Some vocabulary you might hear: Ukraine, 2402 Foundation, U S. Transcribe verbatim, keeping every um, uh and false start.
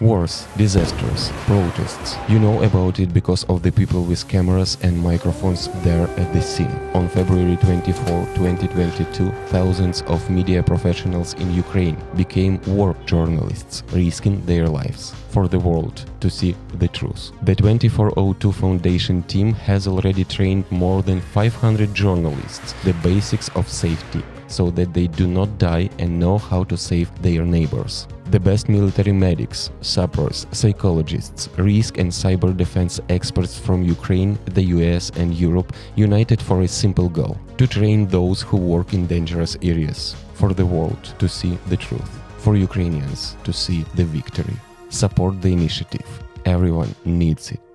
Wars, disasters, protests. You know about it because of the people with cameras and microphones there at the scene. On February twenty-fourth, twenty twenty-two, thousands of media professionals in Ukraine became war journalists, risking their lives for the world to see the truth. The twenty-four oh two Foundation team has already trained more than five hundred journalists the basics of safety, so that they do not die and know how to save their neighbors. The best military medics, sappers, psychologists, risk and cyber defense experts from Ukraine, the U S and Europe united for a simple goal: to train those who work in dangerous areas, for the world to see the truth, for Ukrainians to see the victory. Support the initiative. Everyone needs it.